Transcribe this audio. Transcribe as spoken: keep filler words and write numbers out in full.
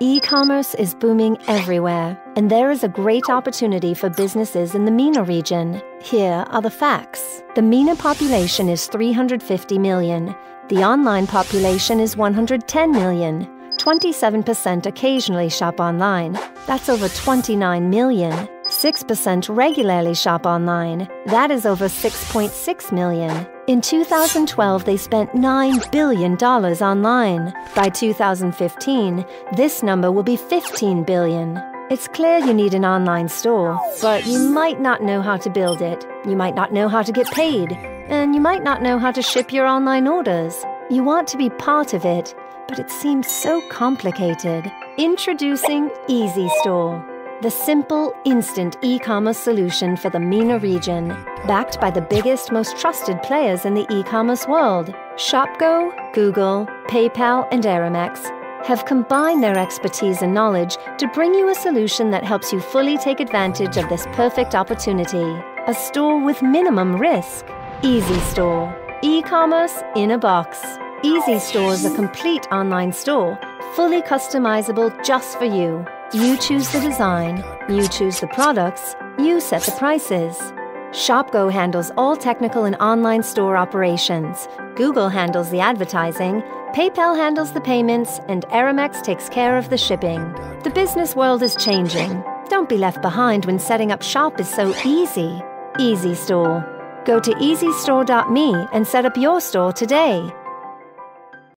E-commerce is booming everywhere, and there is a great opportunity for businesses in the MENA region. Here are the facts. The MENA population is three hundred fifty million. The online population is one hundred ten million. twenty-seven percent occasionally shop online. That's over twenty-nine million. six percent regularly shop online. That is over six point six million. In two thousand twelve, they spent nine billion dollars online. By two thousand fifteen, this number will be fifteen billion dollars. It's clear you need an online store, but you might not know how to build it. You might not know how to get paid, and you might not know how to ship your online orders. You want to be part of it, but it seems so complicated. Introducing ezstore, the simple, instant e-commerce solution for the MENA region, backed by the biggest, most trusted players in the e-commerce world. ShopGo, Google, PayPal, and Aramex have combined their expertise and knowledge to bring you a solution that helps you fully take advantage of this perfect opportunity. A store with minimum risk. ezstore, e-commerce in a box. ezstore is a complete online store, fully customizable just for you. You choose the design, you choose the products, you set the prices. ShopGo handles all technical and online store operations, Google handles the advertising, PayPal handles the payments, and Aramex takes care of the shipping. The business world is changing. Don't be left behind when setting up shop is so easy. ezstore. Go to e z store dot me and set up your store today.